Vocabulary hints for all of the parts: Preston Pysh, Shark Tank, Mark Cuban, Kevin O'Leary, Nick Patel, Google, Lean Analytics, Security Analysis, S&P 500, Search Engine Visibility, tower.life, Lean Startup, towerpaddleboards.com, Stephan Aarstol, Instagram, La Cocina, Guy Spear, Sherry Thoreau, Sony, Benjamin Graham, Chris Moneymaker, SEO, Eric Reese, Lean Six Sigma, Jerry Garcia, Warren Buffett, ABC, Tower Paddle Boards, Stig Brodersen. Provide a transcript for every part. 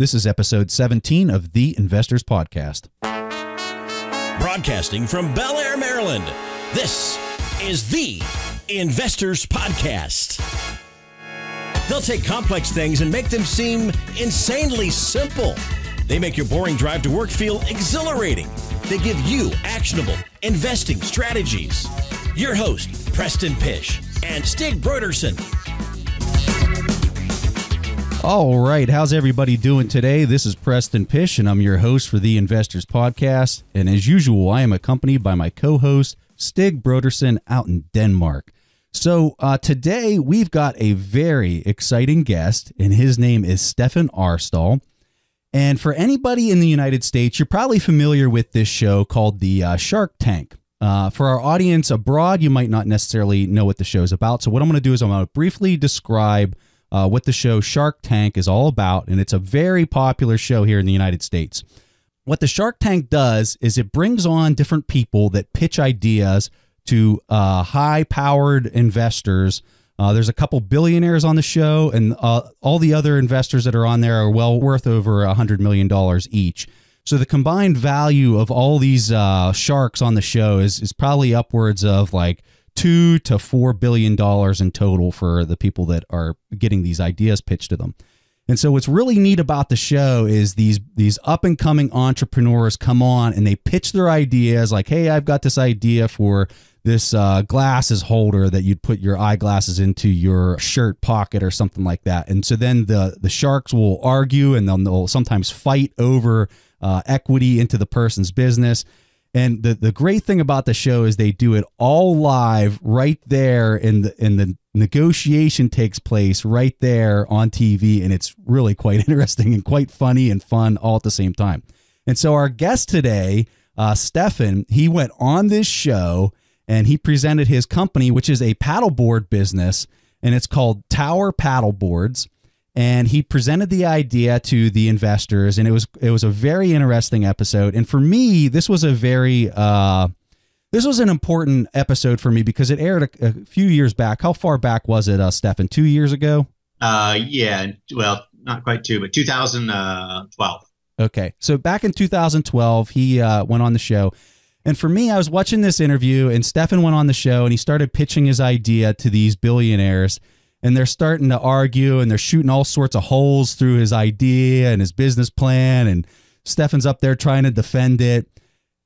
This is episode 17 of The Investors Podcast. Broadcasting from Bel Air, Maryland, this is The Investors Podcast. They'll take complex things and make them seem insanely simple. They make your boring drive to work feel exhilarating. They give you actionable investing strategies. Your host, Preston Pysh and Stig Brodersen. All right, how's everybody doing today? This is Preston Pysh, and I'm your host for The Investors Podcast. And as usual, I am accompanied by my co-host, Stig Brodersen, out in Denmark. So today, we've got a very exciting guest, and his name is Stephan Aarstol. And for anybody in the United States, you're probably familiar with this show called the Shark Tank. For our audience abroad, you might not necessarily know what the show's about. So what I'm going to do is I'm going to briefly describe what the show Shark Tank is all about, and it's a very popular show here in the United States. What the Shark Tank does is it brings on different people that pitch ideas to high-powered investors. There's a couple billionaires on the show, and all the other investors that are on there are well worth over $100 million each. So the combined value of all these sharks on the show is probably upwards of like $2 to $4 billion in total for the people that are getting these ideas pitched to them. And so what's really neat about the show is these up and coming entrepreneurs come on and they pitch their ideas like, hey, I've got this idea for this glasses holder that you'd put your eyeglasses into your shirt pocket or something like that. And so then the sharks will argue, and they'll sometimes fight over equity into the person's business. And the great thing about the show is they do it all live right there, and the negotiation takes place right there on TV, and it's really quite interesting and quite funny and fun all at the same time. And so our guest today, Stephan, he went on this show and he presented his company, which is a paddleboard business, and it's called Tower Paddle Boards. And he presented the idea to the investors, and it was a very interesting episode. And for me, this was a very this was an important episode for me because it aired a few years back. How far back was it, Stephan? 2 years ago? Yeah, well, not quite two, but 2012. Okay, so back in 2012, he went on the show. And for me, I was watching this interview, and Stephan went on the show, and he started pitching his idea to these billionaires. And they're starting to argue, and they're shooting all sorts of holes through his idea and his business plan. And Stephan's up there trying to defend it.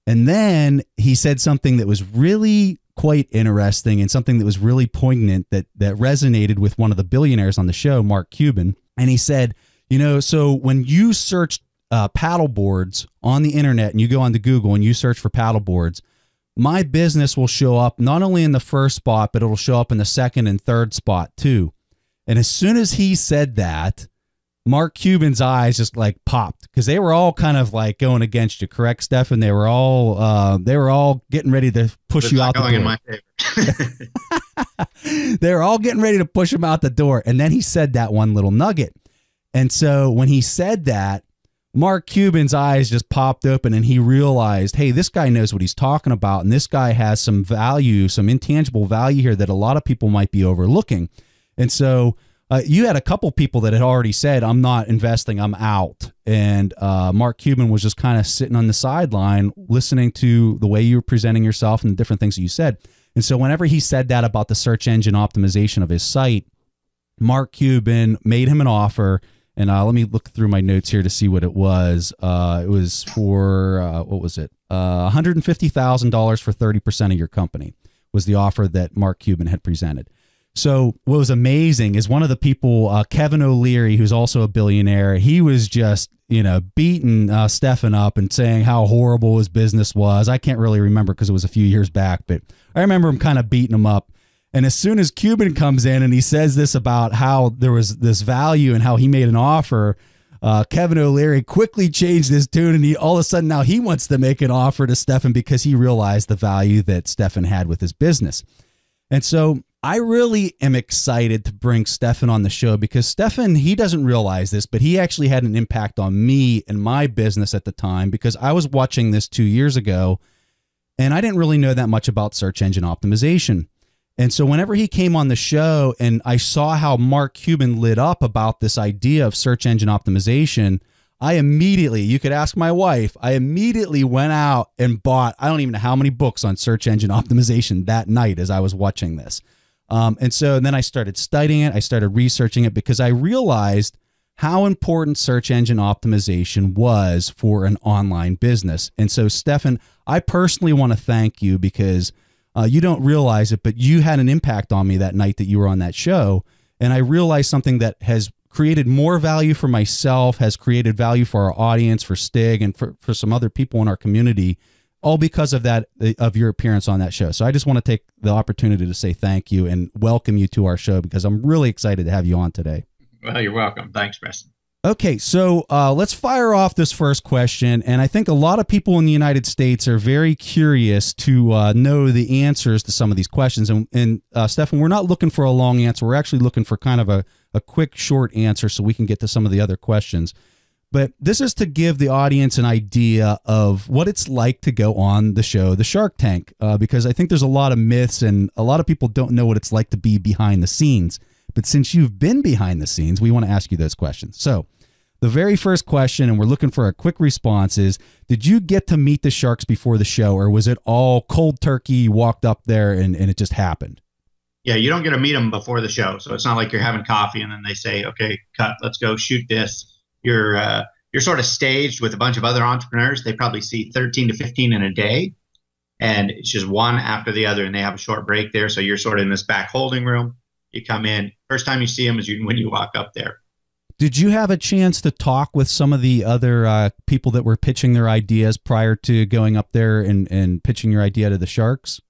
And then he said something that was really quite interesting and something that was really poignant that resonated with one of the billionaires on the show, Mark Cuban. And he said, you know, so when you search paddleboards on the internet and you go onto Google and you search for paddleboards, my business will show up not only in the first spot, but it'll show up in the second and third spot too. And as soon as he said that, Mark Cuban's eyes just like popped, because they were all kind of like going against you, correct, Stephan? They were all getting ready to push you out the door. In my favor. They were all getting ready to push him out the door. And then he said that one little nugget. And so when he said that, Mark Cuban's eyes just popped open, and he realized, hey, this guy knows what he's talking about, and this guy has some value, some intangible value here that a lot of people might be overlooking. And so you had a couple people that had already said, I'm not investing, I'm out. And Mark Cuban was just kind of sitting on the sideline listening to the way you were presenting yourself and the different things that you said. And so whenever he said that about the search engine optimization of his site, Mark Cuban made him an offer. And let me look through my notes here to see what it was. It was for, what was it? $150,000 for 30% of your company was the offer that Mark Cuban had presented. So what was amazing is one of the people, Kevin O'Leary, who's also a billionaire, he was just, you know, beating Stephan up and saying how horrible his business was. I can't really remember because it was a few years back, but I remember him kind of beating him up. And as soon as Cuban comes in and he says this about how there was this value and how he made an offer, Kevin O'Leary quickly changed his tune, and all of a sudden now he wants to make an offer to Stephan because he realized the value that Stephan had with his business. And so I really am excited to bring Stephan on the show because Stephan, he doesn't realize this, but he actually had an impact on me and my business at the time, because I was watching this 2 years ago and I didn't really know that much about search engine optimization. And so whenever he came on the show and I saw how Mark Cuban lit up about this idea of search engine optimization, I immediately, you could ask my wife, I immediately went out and bought, I don't even know how many books on search engine optimization that night as I was watching this. And then I started studying it. I started researching it because I realized how important search engine optimization was for an online business. And so, Stephan, I personally want to thank you because you don't realize it, but you had an impact on me that night that you were on that show. And I realized something that has created more value for myself, has created value for our audience, for Stig, and for some other people in our community, all because of that, of your appearance on that show. So I just want to take the opportunity to say thank you and welcome you to our show because I'm really excited to have you on today. Well, you're welcome. Thanks, Preston. Okay, so let's fire off this first question. And I think a lot of people in the United States are very curious to know the answers to some of these questions. And Stephan, we're not looking for a long answer. We're actually looking for kind of a quick, short answer so we can get to some of the other questions. But this is to give the audience an idea of what it's like to go on the show, The Shark Tank, because I think there's a lot of myths and a lot of people don't know what it's like to be behind the scenes. But since you've been behind the scenes, we want to ask you those questions. So the very first question, and we're looking for a quick response, is did you get to meet the sharks before the show, or was it all cold turkey? You walked up there and it just happened? Yeah, you don't get to meet them before the show. So it's not like you're having coffee and then they say, okay, cut, let's go shoot this. You're sort of staged with a bunch of other entrepreneurs. They probably see 13 to 15 in a day, and it's just one after the other, and they have a short break there. So you're sort of in this back holding room. You come in, first time you see them is when you walk up there. Did you have a chance to talk with some of the other people that were pitching their ideas prior to going up there and pitching your idea to the sharks?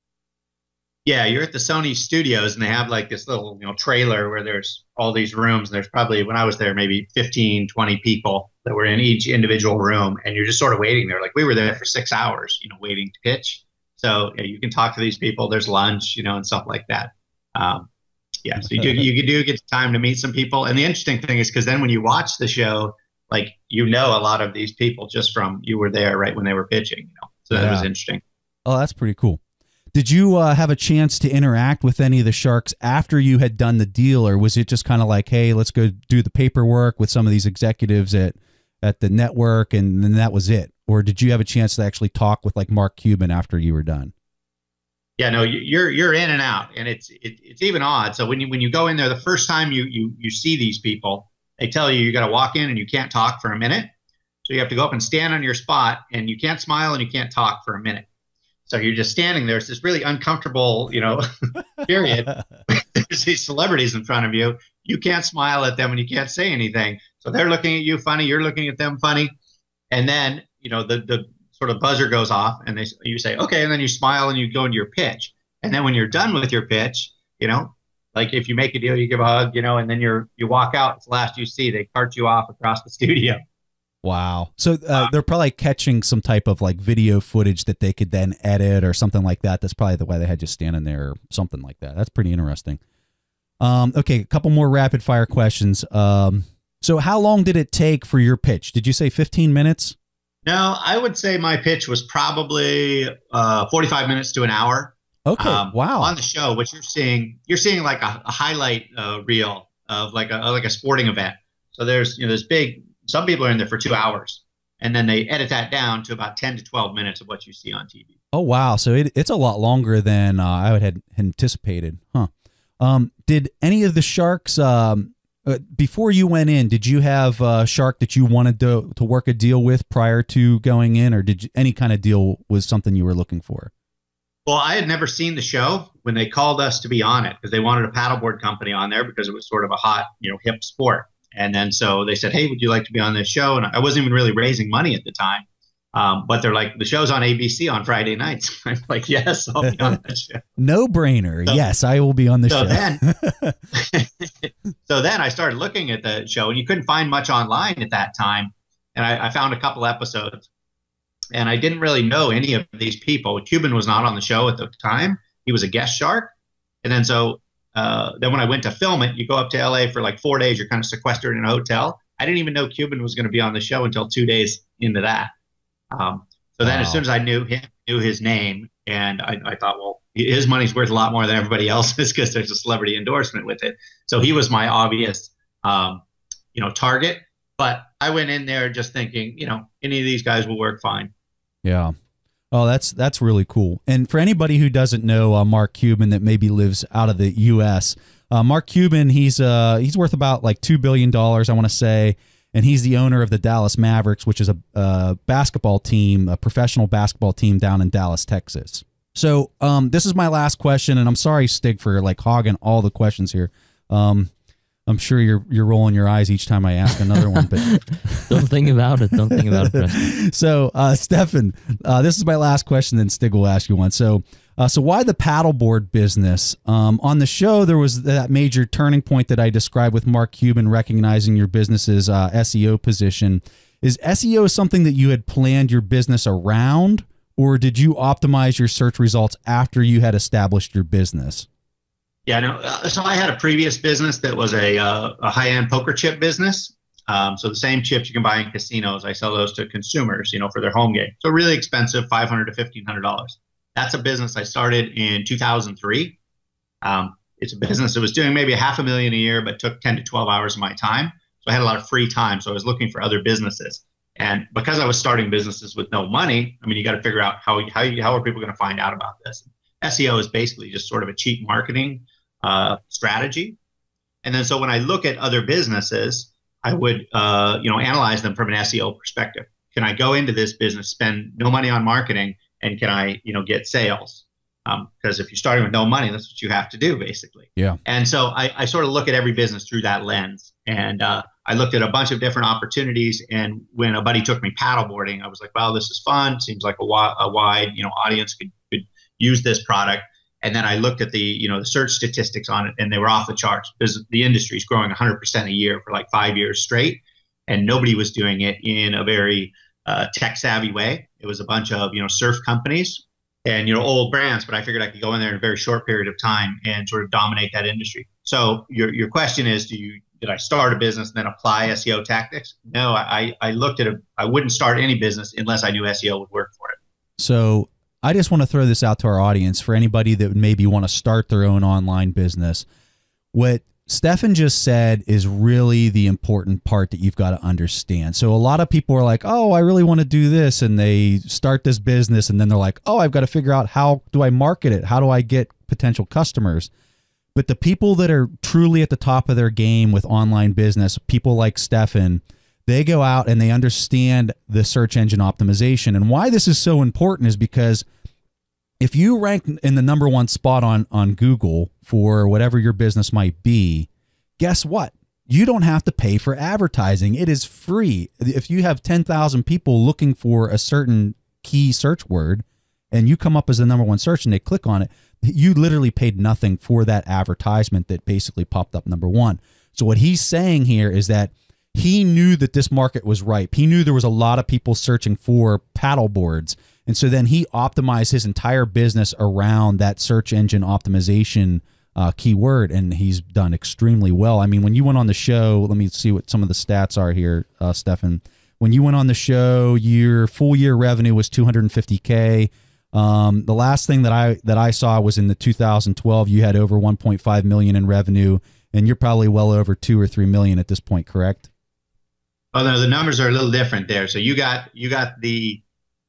Yeah, you're at the Sony studios and they have like this little, you know, trailer where there's all these rooms. And there's probably, when I was there, maybe 15, 20 people that were in each individual room. And you're just sort of waiting there. Like we were there for 6 hours, you know, waiting to pitch. So yeah, you can talk to these people. There's lunch, you know, and stuff like that. Yeah, so you do get time to meet some people. And the interesting thing is because then when you watch the show, like, you know, a lot of these people just from you were there right when they were pitching. You know, so that was interesting. Oh, that's pretty cool. Did you have a chance to interact with any of the sharks after you had done the deal? Or was it just kind of like, hey, let's go do the paperwork with some of these executives at the network and then that was it? Or did you have a chance to actually talk with like Mark Cuban after you were done? Yeah, no, you're in and out, and it's even odd. So when you go in there the first time, you see these people. They tell you got to walk in and you can't talk for a minute. So you have to go up and stand on your spot, and you can't smile and you can't talk for a minute. So you're just standing there. It's this really uncomfortable, you know, period. There's these celebrities in front of you. You can't smile at them and you can't say anything. So they're looking at you funny. You're looking at them funny, and then you know the sort of buzzer goes off and you say, okay, and then you smile and you go into your pitch. And then when you're done with your pitch, you know, like if you make a deal, you give a hug, you know, and then you walk out. It's the last you see. They cart you off across the studio. Wow. So they're probably catching some type of like video footage that they could then edit or something like that. That's probably the way they had you standing there or something like that. That's pretty interesting. Okay. A couple more rapid fire questions. So how long did it take for your pitch? Did you say 15 minutes? No, I would say my pitch was probably 45 minutes to an hour. Okay, wow. On the show, what you're seeing like a highlight reel of like a sporting event. So there's, you know, this big, some people are in there for 2 hours, and then they edit that down to about 10 to 12 minutes of what you see on TV. Oh, wow. So it's a lot longer than I would have anticipated. Huh. Did any of the sharks... before you went in, did you have a shark that you wanted to work a deal with prior to going in, or did you, any kind of deal was something you were looking for? Well, I had never seen the show when they called us to be on it because they wanted a paddleboard company on there because it was sort of a hot, you know, hip sport. And then so they said, hey, would you like to be on this show? And I wasn't even really raising money at the time. But they're like, the show's on ABC on Friday nights. I'm like, yes, I'll be on that show. No brainer. So, yes, I will be on the show. So then I started looking at the show, and you couldn't find much online at that time. And I found a couple episodes, and I didn't really know any of these people. Cuban was not on the show at the time. He was a guest shark. And then so then when I went to film it, you go up to LA for like 4 days. You're kind of sequestered in a hotel. I didn't even know Cuban was going to be on the show until 2 days into that. So then as soon as I knew his name, and I thought, well, his money's worth a lot more than everybody else's because there's a celebrity endorsement with it. So he was my obvious, you know, target. But I went in there just thinking, you know, any of these guys will work fine. Yeah. Oh, that's really cool. And for anybody who doesn't know Mark Cuban that maybe lives out of the U.S., Mark Cuban, he's worth about like $2 billion, I want to say. And he's the owner of the Dallas Mavericks, which is a basketball team, a professional basketball team down in Dallas, Texas. So this is my last question, and I'm sorry, Stig, for like hogging all the questions here. I'm sure you're rolling your eyes each time I ask another one, but don't think about it. Don't think about it, Preston. So, Stephan, this is my last question. Then Stig will ask you one. So why the paddleboard business? On the show, there was that major turning point that I described with Mark Cuban recognizing your business's SEO position. Is SEO something that you had planned your business around, or did you optimize your search results after you had established your business? Yeah, no. So I had a previous business that was a high-end poker chip business. So the same chips you can buy in casinos, I sell those to consumers, you know, for their home game. So really expensive, $500 to $1,500. That's a business I started in 2003. It's a business that was doing maybe $500,000 a year, but took 10 to 12 hours of my time. So I had a lot of free time. So I was looking for other businesses, and because I was starting businesses with no money, I mean, you got to figure out how are people going to find out about this? SEO is basically just sort of a cheap marketing strategy. And then so when I look at other businesses, I would you know, analyze them from an SEO perspective. Can I go into this business, spend no money on marketing, and can I, you know, get sales? Because if you're starting with no money, that's what you have to do, basically. Yeah. And so I sort of look at every business through that lens. And I looked at a bunch of different opportunities. And when a buddy took me paddleboarding, I was like, wow, this is fun. Seems like a wide, you know, audience could use this product. And then I looked at the, you know, the search statistics on it, and they were off the charts because the industry is growing 100% a year for like 5 years straight, and nobody was doing it in a very tech savvy way. It was a bunch of, you know, surf companies and, you know, old brands, but I figured I could go in there in a very short period of time and sort of dominate that industry. So your question is, did I start a business and then apply SEO tactics? No, I looked at I wouldn't start any business unless I knew SEO would work for it. So I just want to throw this out to our audience for anybody that would maybe want to start their own online business. What Stephan just said is really the important part that you've got to understand. So a lot of people are like, oh, I really want to do this. And they start this business and then they're like, oh, I've got to figure out how do I market it? How do I get potential customers? But the people that are truly at the top of their game with online business, people like Stephan, they go out and they understand the search engine optimization. And why this is so important is because if you rank in the #1 spot on Google for whatever your business might be, guess what? You don't have to pay for advertising. It is free. If you have 10,000 people looking for a certain key search word and you come up as the #1 search and they click on it, you literally paid nothing for that advertisement that basically popped up #1. So what he's saying here is that he knew that this market was ripe. He knew there was a lot of people searching for paddle boards. And so then he optimized his entire business around that search engine optimization keyword, and he's done extremely well. I mean, when you went on the show, let me see what some of the stats are here, Stephan. When you went on the show, your full year revenue was $250K. The last thing that I saw was in the 2012, you had over 1.5 million in revenue, and you're probably well over 2 or 3 million at this point, correct? Oh no, the numbers are a little different there. So you got the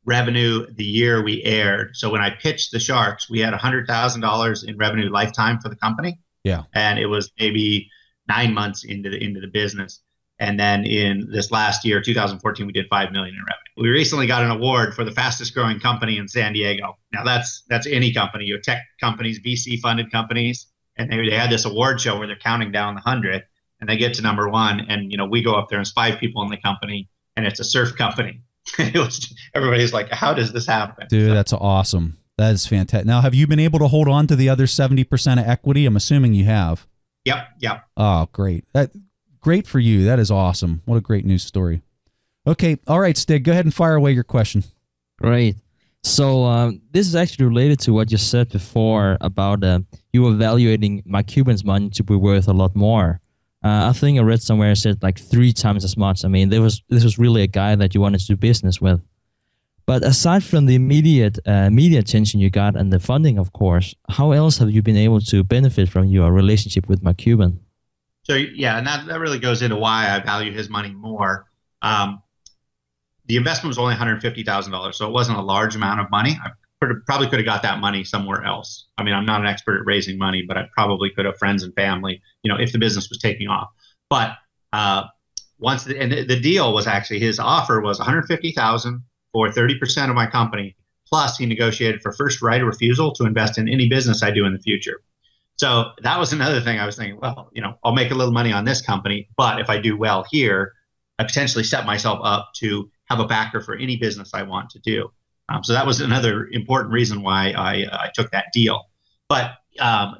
revenue the year we aired. So when I pitched the Sharks, we had $100,000 in revenue lifetime for the company. Yeah. And it was maybe 9 months into the business. And then in this last year, 2014, we did $5 million in revenue. We recently got an award for the fastest growing company in San Diego. Now that's any company, your tech companies, VC funded companies. And they had this award show where they're counting down the 100, and they get to #1. And, you know, we go up there and it's 5 people in the company, and it's a surf company. It was, everybody's like, how does this happen? Dude, that's awesome. That is fantastic. Now, have you been able to hold on to the other 70% of equity? I'm assuming you have. Yep. Yep. Oh, great. Great for you. That is awesome. What a great news story. Okay. All right, Stig, go ahead and fire away your question. Great. So this is actually related to what you said before about you evaluating Mark Cuban's money to be worth a lot more. I think I read somewhere it said like 3 times as much. I mean, this was really a guy that you wanted to do business with. But aside from the immediate media attention you got and the funding, of course, how else have you been able to benefit from your relationship with Mark Cuban? So yeah, and that really goes into why I value his money more. The investment was only $150,000, so it wasn't a large amount of money. I probably could have got that money somewhere else. I mean, I'm not an expert at raising money, but I probably could have friends and family, you know, if the business was taking off. But the deal was actually, his offer was $150,000 for 30% of my company, plus he negotiated for first right of refusal to invest in any business I do in the future. So that was another thing I was thinking, well, you know, I'll make a little money on this company, but if I do well here, I potentially set myself up to have a backer for any business I want to do. So that was another important reason why I took that deal. But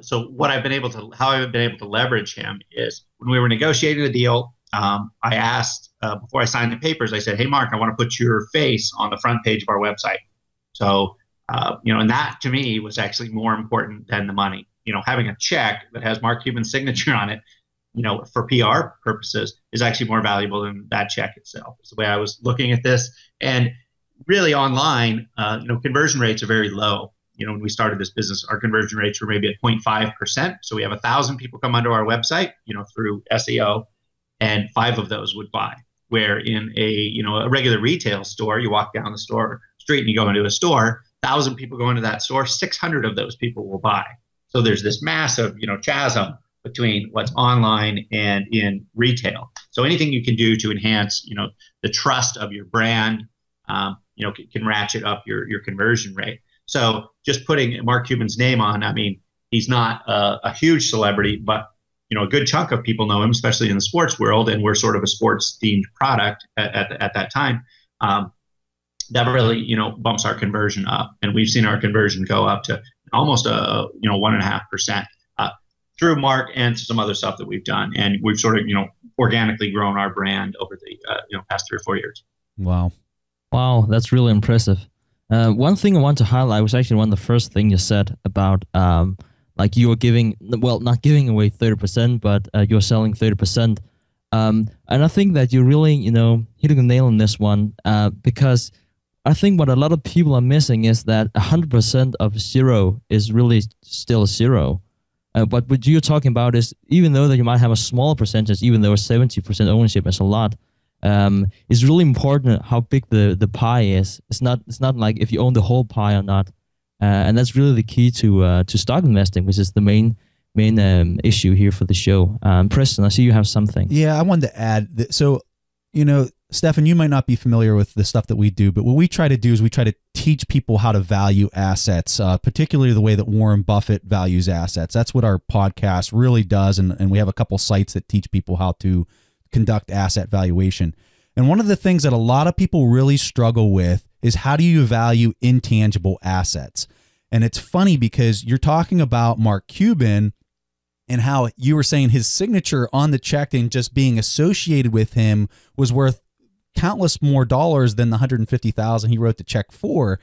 so what I've been able to, how I've been able to leverage him is, when we were negotiating the deal, I asked, before I signed the papers, I said, hey, Mark, I want to put your face on the front page of our website. So, you know, and that to me was actually more important than the money. You know, having a check that has Mark Cuban's signature on it, you know, for PR purposes, is actually more valuable than that check itself. It's the way I was looking at this. And really online, you know, conversion rates are very low. You know, when we started this business, our conversion rates were maybe at 0.5%. So we have 1,000 people come onto our website, you know, through SEO, and 5 of those would buy. Where in a, you know, a regular retail store, you walk down the street and you go into a store, 1,000 people go into that store, 600 of those people will buy. So there's this massive, you know, chasm between what's online and in retail. So anything you can do to enhance, you know, the trust of your brand, you know, can ratchet up your conversion rate. So just putting Mark Cuban's name on, I mean, he's not a huge celebrity, but, you know, a good chunk of people know him, especially in the sports world, and we're sort of a sports-themed product at that time. That really, you know, bumps our conversion up, and we've seen our conversion go up to almost a, you know, 1.5% through Mark and some other stuff that we've done, and we've sort of, you know, organically grown our brand over the you know, past 3 or 4 years. Wow, wow, that's really impressive. One thing I want to highlight was actually one of the first things you said about like you were giving, well, not giving away 30%, but you're selling 30%. And I think that you're really, you know, hitting the nail on this one, because I think what a lot of people are missing is that 100% of zero is really still zero. But what you're talking about is, even though that you might have a smaller percentage, even though 70% ownership is a lot, it's really important how big the pie is. It's not like if you own the whole pie or not. And that's really the key to stock investing, which is the main issue here for the show. Preston, I see you have something. Yeah, I wanted to add that, so, you know, Stephan, you might not be familiar with the stuff that we do, but what we try to do is we try to teach people how to value assets, particularly the way that Warren Buffett values assets. That's what our podcast really does, and we have a couple sites that teach people how to conduct asset valuation. And one of the things that a lot of people really struggle with is, how do you value intangible assets? And it's funny because you're talking about Mark Cuban and how you were saying his signature on the check and just being associated with him was worth countless more dollars than the $150,000 he wrote the check for.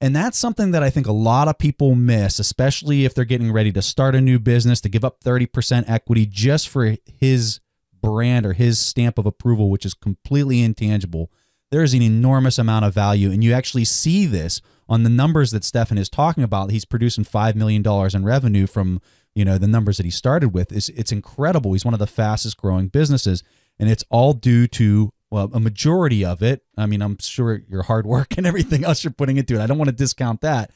And that's something that I think a lot of people miss, especially if they're getting ready to start a new business, to give up 30% equity just for his brand or his stamp of approval, which is completely intangible. There is an enormous amount of value, and you actually see this on the numbers that Stephan is talking about. He's producing $5 million in revenue from, you know, the numbers that he started with. It's incredible. He's one of the fastest growing businesses, and it's all due to, well, a majority of it. I mean, I'm sure your hard work and everything else you're putting into it, I don't want to discount that,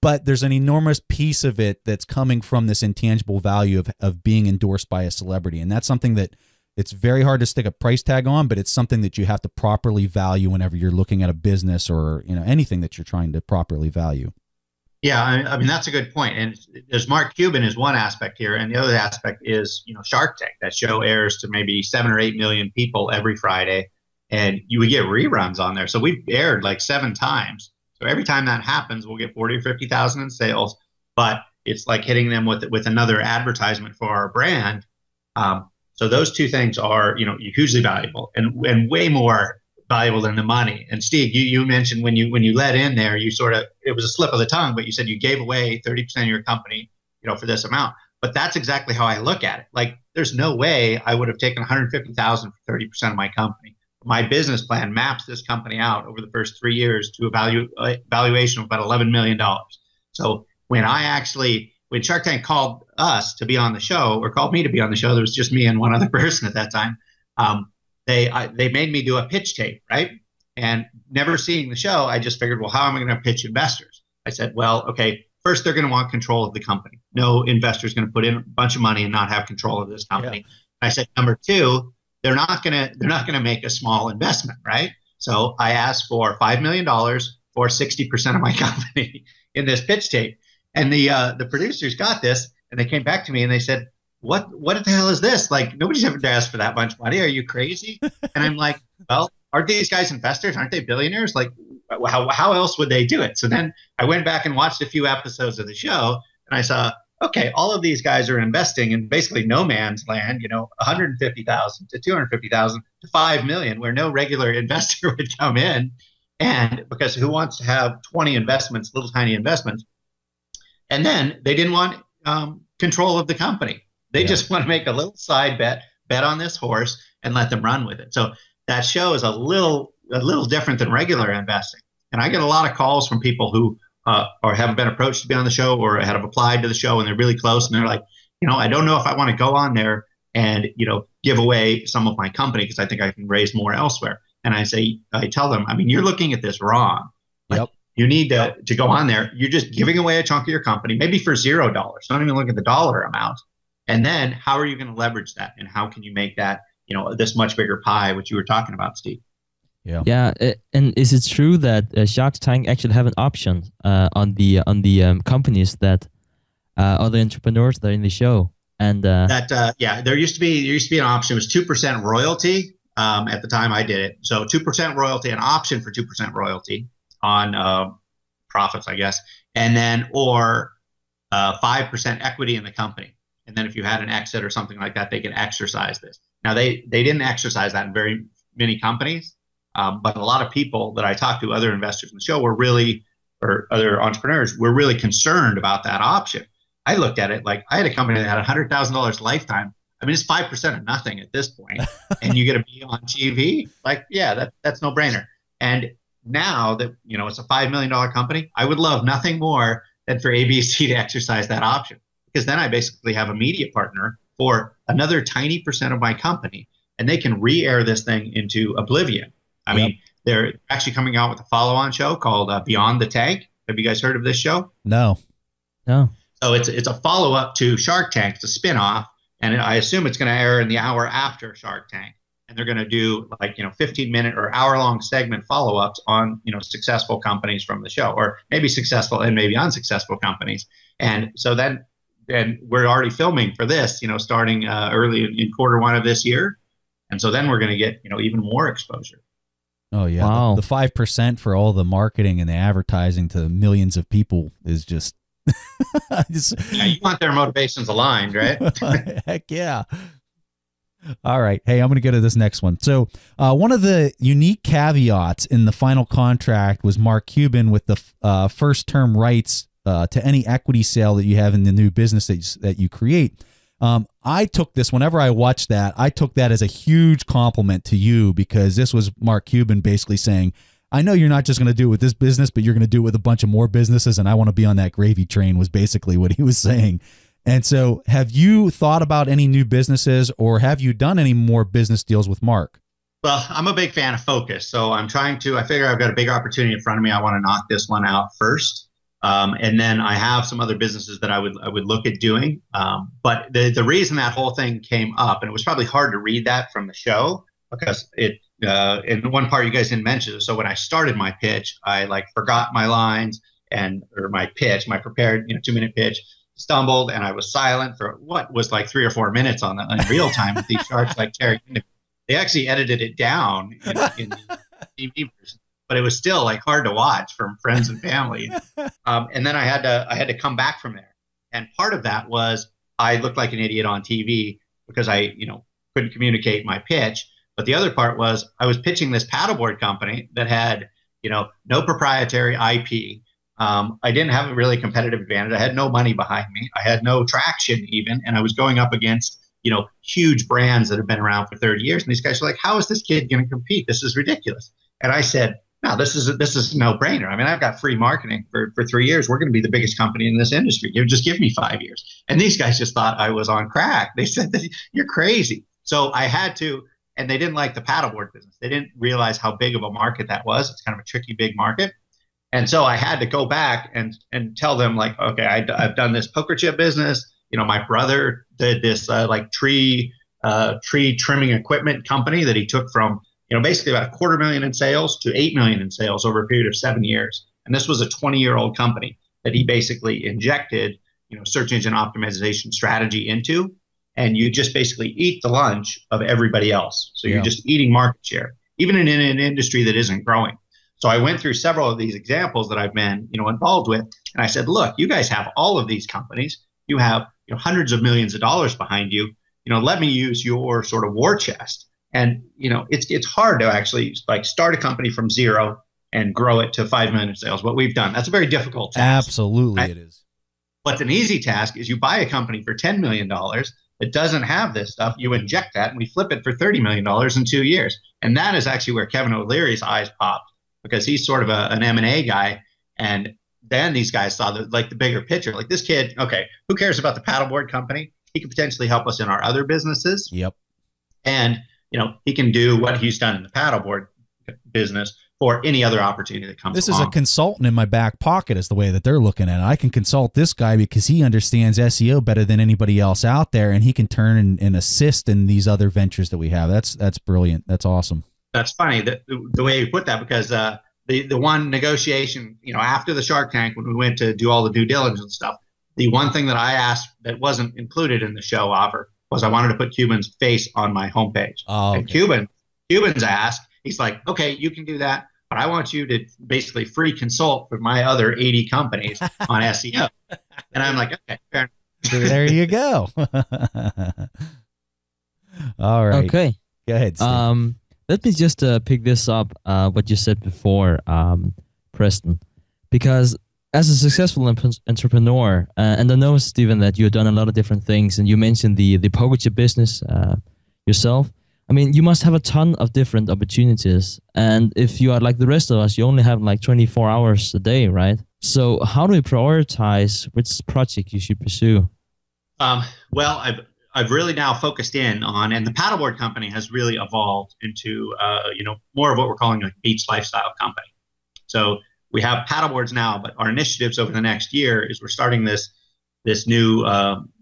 but there's an enormous piece of it that's coming from this intangible value of being endorsed by a celebrity. And that's something that it's very hard to stick a price tag on, but it's something that you have to properly value whenever you're looking at a business or, you know, anything that you're trying to properly value. Yeah, I mean, that's a good point. And there's Mark Cuban is one aspect here, and the other aspect is, you know, Shark Tank. That show airs to maybe 7 or 8 million people every Friday, and you would get reruns on there. So we've aired like 7 times. So every time that happens, we'll get 40 or 50,000 in sales, but it's like hitting them with another advertisement for our brand. So those two things are, you know, hugely valuable, and way more valuable than the money. And Steve, you mentioned when you let in there, you sort of, it was a slip of the tongue, but you said you gave away 30% of your company, you know, for this amount. But that's exactly how I look at it. Like, there's no way I would have taken $150,000 for 30% of my company. My business plan maps this company out over the first 3 years to a valuation of about $11 million. So when I actually when Shark Tank called us to be on the show, or called me to be on the show, there was just me and one other person at that time. They made me do a pitch tape, right? And never seeing the show, I just figured, well, how am I going to pitch investors? I said, well, okay, first they're going to want control of the company. No investor is going to put in a bunch of money and not have control of this company. Yeah. I said, number two, they're not going to make a small investment, right? So I asked for $5 million for 60% of my company in this pitch tape. And the producers got this, and they came back to me and they said, what the hell is this? Like, nobody's ever asked for that much money. Are you crazy? And I'm like, well, aren't these guys investors? Aren't they billionaires? Like, how else would they do it? So then I went back and watched a few episodes of the show, and I saw, okay, all of these guys are investing in basically no man's land, you know, $150,000 to $250,000 to $5 million, where no regular investor would come in. And because who wants to have 20 investments, little tiny investments? And then they didn't want control of the company. They just want to make a little side bet on this horse and let them run with it. So that show is a little different than regular investing. And I get a lot of calls from people who or haven't been approached to be on the show, or have applied to the show, and they're really close, and they're like, you know, I don't know if I want to go on there and, you know, give away some of my company because I think I can raise more elsewhere. And I say, I tell them, I mean, you're looking at this wrong. Like, yep. You need to go on there. You're just giving away a chunk of your company, maybe for $0. Don't even look at the dollar amount. And then how are you going to leverage that? And how can you make that, you know, this much bigger pie, which you were talking about, Steve? Yeah. Yeah. And is it true that Shark Tank actually have an option on the companies that other entrepreneurs that are in the show? And there used to be an option. It was 2% royalty at the time I did it. So 2% royalty, an option for 2% royalty on profits, I guess, and then or 5% equity in the company. And then if you had an exit or something like that, they could exercise this. Now, they didn't exercise that in very many companies, but a lot of people that I talked to, other investors in the show, were really, or other entrepreneurs, were really concerned about that option. I looked at it like I had a company that had $100,000 lifetime. I mean, it's 5% of nothing at this point, and you get to be on TV. Like, yeah, that's no brainer. And now that, you know, it's a $5 million company, I would love nothing more than for ABC to exercise that option, because then I basically have a media partner for another tiny percent of my company, and they can re-air this thing into oblivion. I mean, they're actually coming out with a follow-on show called Beyond the Tank. Have you guys heard of this show? No. So it's a follow-up to Shark Tank. It's a spin-off, and I assume it's going to air in the hour after Shark Tank. And they're going to do, like, you know, 15-minute or hour-long segment follow-ups on, you know, successful companies from the show, or maybe successful and maybe unsuccessful companies. And so then, and we're already filming for this, you know, starting early in Q1 of this year. And so then we're going to get, you know, even more exposure. Oh, yeah. Wow. The 5% for all the marketing and the advertising to millions of people is just... Yeah, you want their motivations aligned, right? Heck yeah. All right. Hey, I'm going to go to this next one. So one of the unique caveats in the final contract was Mark Cuban with the first term rights to any equity sale that you have in the new business that you create. I took this, whenever I watched that, I took that as a huge compliment to you, because this was Mark Cuban basically saying, I know you're not just going to do it with this business, but you're going to do it with a bunch of more businesses, and I want to be on that gravy train, was basically what he was saying. And so have you thought about any new businesses, or have you done any more business deals with Mark? Well, I'm a big fan of focus. So I figure I've got a big opportunity in front of me. I want to knock this one out first. And then I have some other businesses that I would look at doing. But the reason that whole thing came up, and it was probably hard to read that from the show, because it in one part you guys didn't mention. So when I started my pitch, I forgot my lines or my pitch, my prepared 2-minute pitch, stumbled, and I was silent for what was 3 or 4 minutes on that in real time with these sharks tearing into me. They actually edited it down in the TV version. But it was still hard to watch from friends and family. And then I had to come back from there. And part of that was I looked like an idiot on TV because I, couldn't communicate my pitch. But the other part was I was pitching this paddleboard company that had, no proprietary IP. I didn't have a really competitive advantage. I had no money behind me. I had no traction even. And I was going up against, huge brands that have been around for 30 years. And these guys were like, how is this kid going to compete? This is ridiculous. And I said, no, this is a no-brainer. I mean, I've got free marketing for 3 years. We're going to be the biggest company in this industry. You just give me 5 years. And these guys just thought I was on crack. They said, you're crazy. So I had to, and they didn't like the paddleboard business. They didn't realize how big of a market that was. It's kind of a tricky, big market. And so I had to go back and tell them, like, okay, I've done this poker chip business. You know, my brother did this tree trimming equipment company that he took from, you know, basically about $250,000 in sales to $8 million in sales over a period of 7 years. And this was a 20-year-old company that he basically injected, you know, search engine optimization strategy into. And you just basically eat the lunch of everybody else. So you're just eating market share, even in an industry that isn't growing. So I went through several of these examples that I've been, you know, involved with. And I said, look, you guys have all of these companies. You have, you know, hundreds of millions of dollars behind you. You know, let me use your sort of war chest. And, you know, it's hard to actually like start a company from zero and grow it to $5 million in sales. What we've done, that's a very difficult task. Absolutely, right? It is. What's an easy task is you buy a company for $10 million that doesn't have this stuff. You inject that and we flip it for $30 million in 2 years. And that is actually where Kevin O'Leary's eyes popped, because he's sort of an M&A guy. And then these guys saw the bigger picture, like this kid. Okay, who cares about the paddleboard company? He could potentially help us in our other businesses. Yep. And, you know, he can do what he's done in the paddleboard business for any other opportunity that comes along. This is a consultant in my back pocket is the way that they're looking at it. I can consult this guy because he understands SEO better than anybody else out there, and he can turn and assist in these other ventures that we have. That's brilliant. That's awesome. That's funny the way you put that, because the one negotiation, you know, after the Shark Tank, when we went to do all the due diligence stuff, the one thing that I asked that wasn't included in the show offer was I wanted to put Cuban's face on my homepage. Oh, okay. And Cuban's asked, he's like, okay, you can do that, but I want you to basically free consult with my other 80 companies on SEO. And I'm like, okay, fair enough. There you go. All right. Okay. Go ahead, Steve. Let me just pick this up, what you said before, Preston, because as a successful entrepreneur, and I know, Stephen, that you've done a lot of different things, and you mentioned the poker chip business yourself. I mean, you must have a ton of different opportunities, and if you are like the rest of us, you only have like 24 hours a day, right? So how do you prioritize which project you should pursue? Well, I've really now focused in on, and the paddleboard company has really evolved into, you know, more of what we're calling like beach lifestyle company. So we have paddleboards now, but our initiatives over the next year is we're starting this new,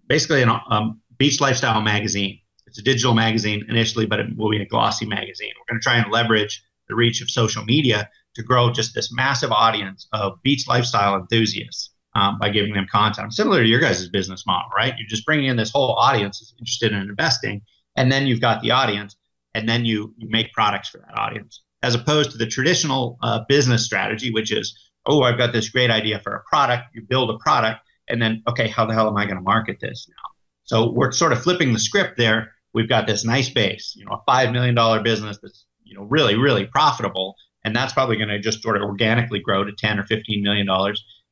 basically a beach lifestyle magazine. It's a digital magazine initially, but it will be a glossy magazine. We're going to try and leverage the reach of social media to grow just this massive audience of beach lifestyle enthusiasts. By giving them content. Similar to your guys' business model, right? You're just bringing in this whole audience that's interested in investing, and then you've got the audience, and then you make products for that audience. As opposed to the traditional business strategy, which is, oh, I've got this great idea for a product. You build a product, and then, okay, how the hell am I going to market this now? So we're sort of flipping the script there. We've got this nice base, you know, a $5 million business that's, you know, really, really profitable, and that's probably going to just sort of organically grow to $10 or $15 million,